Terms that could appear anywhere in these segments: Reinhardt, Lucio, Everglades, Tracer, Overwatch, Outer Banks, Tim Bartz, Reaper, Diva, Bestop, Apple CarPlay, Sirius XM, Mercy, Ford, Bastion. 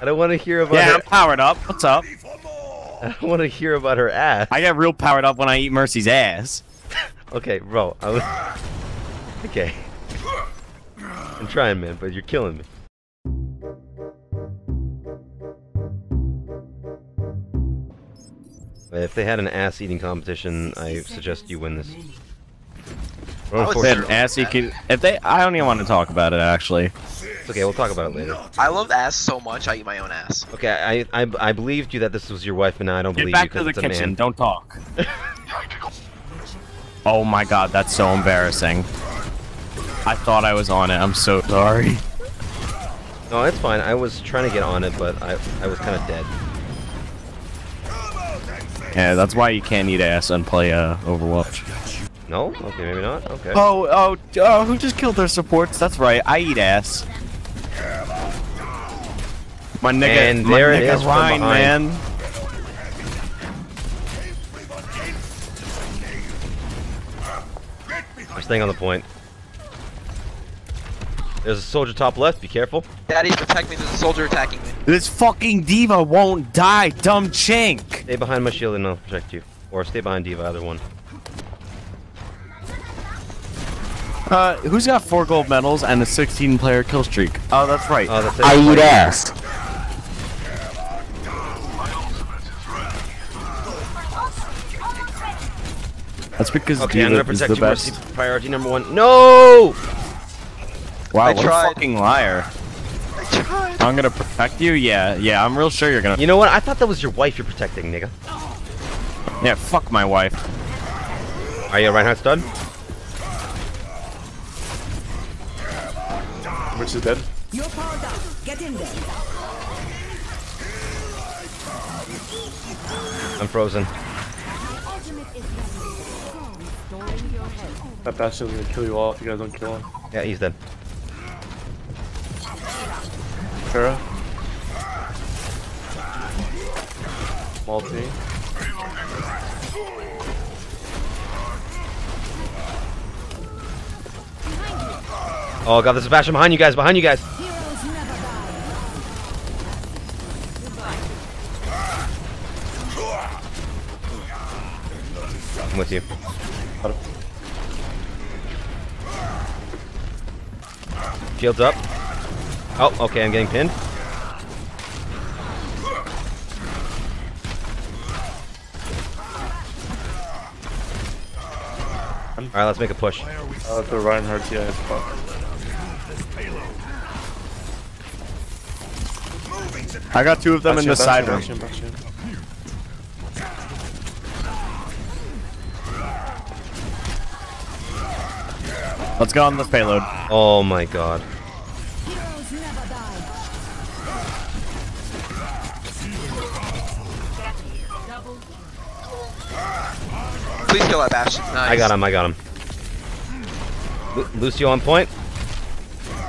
I don't want to hear about. Yeah, I'm powered up. What's up? I don't want to hear about her ass. I get real powered up when I eat Mercy's ass. Okay, bro. I was... Okay. I'm trying, man, but you're killing me. If they had an ass-eating competition, I suggest you win this. I don't even want to talk about it, actually. It's okay, we'll talk about it later. I love ass so much, I eat my own ass. Okay, I believed you that this was your wife, and I don't believe you because it's a man. Get back to the kitchen, don't talk. Oh my god, that's so embarrassing. I thought I was on it, I'm so sorry. No, it's fine, I was trying to get on it, but I was kind of dead. Yeah, that's why you can't eat ass and play Overwatch. No? Okay, maybe not? Okay. Oh, who just killed their supports? That's right, I eat ass. My nigga, and there it is, Ryan, man. I'm staying on the point. There's a soldier top left, be careful. Daddy, protect me, there's a soldier attacking me. This fucking Diva won't die, dumb chink! Stay behind my shield and I'll protect you. Or stay behind Diva, either one. Who's got 4 gold medals and a 16-player kill streak? Oh, that's right. Oh, that's I would ask. That's because okay, Diva I'm gonna protect is the best. Mercy, priority #1. No! Wow, I what tried. A fucking liar. I tried. I'm gonna protect you? Yeah, I'm real sure you're gonna- You know what? I thought that was your wife you're protecting, nigga. Yeah, fuck my wife. Are you Reinhardt's done? Which is dead. You're powered up. Get in there. I'm frozen. That Bastion's gonna kill you all if you guys don't kill him. Yeah, he's dead. Kara. Multi. Oh god, there's a Bastion behind you guys, I'm with you. Shields up. Oh, okay, I'm getting pinned. Alright, let's make a push. Oh, the Reinhardt's, yeah, it's fucked. I got 2 of them in the side room. Let's go on the payload. Oh my god. Please kill that Bastion. Nice. I got him. Lucio on point.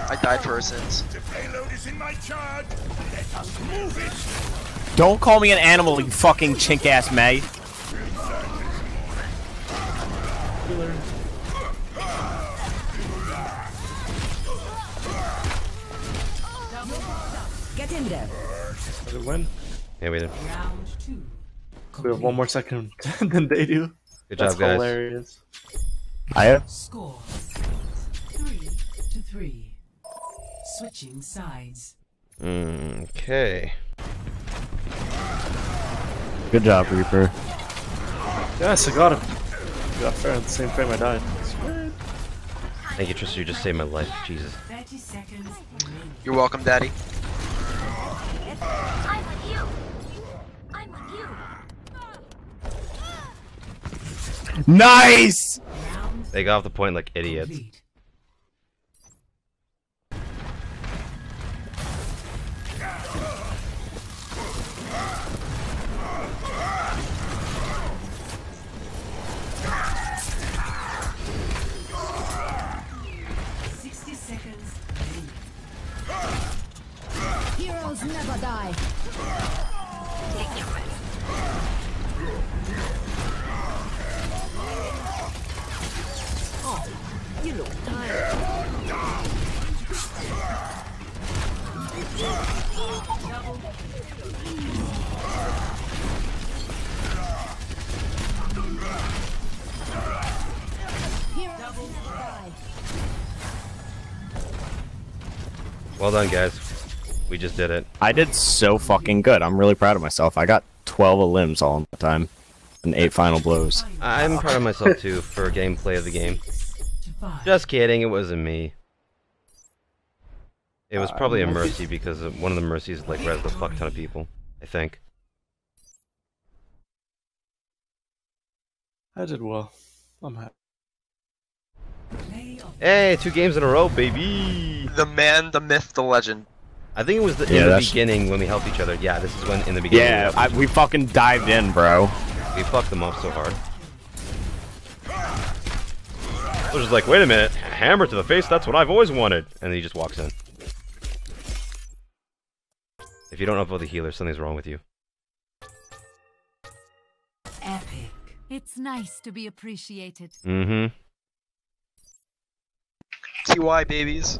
I died for her sins. The payload is in my charge. Let us move it. Don't call me an animal, you fucking chink ass May. Get in there. Did it win? Yeah, we did. We have 1 more second than they do. Good job, guys. Hilarious. I have score 3-3. Switching sides. Okay. Good job, Reaper. Yes, I got him. Got fair in the same frame I died. Thank you, Tracer. You just saved my life. Jesus. You're welcome, Daddy. Nice! They got off the point like idiots. Heroes never die. You look tired. Well done, guys. We just did it. I did so fucking good. I'm really proud of myself. I got 12 elims all in the time. And 8 final blows. I'm proud of myself, too, for gameplay of the game. Just kidding, it wasn't me. It was probably a Mercy, because one of the Mercies, like, rezzed a fuck ton of people, I think. I did well. I'm happy. Hey, 2 games in a row, baby! The man, the myth, the legend. I think it was in the beginning when we helped each other. Yeah, this is when in the beginning. Yeah, we fucking dived in, bro. We fucked them up so hard. I was just like, wait a minute, hammer to the face, that's what I've always wanted. And then he just walks in. If you don't upvote the healer, something's wrong with you. Epic. It's nice to be appreciated. Mm-hmm. TY babies.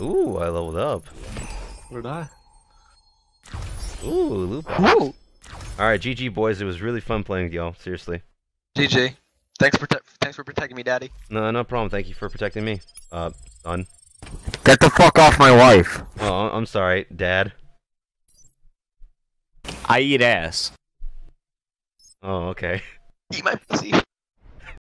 Ooh, I leveled up. Where did I? Ooh, loop. All right, GG boys. It was really fun playing with y'all. Seriously. GG. Thanks for protecting me, Daddy. No, no problem. Thank you for protecting me, son. Get the fuck off my wife. Oh, I'm sorry, Dad. I eat ass. Oh, okay. Eat my pussy.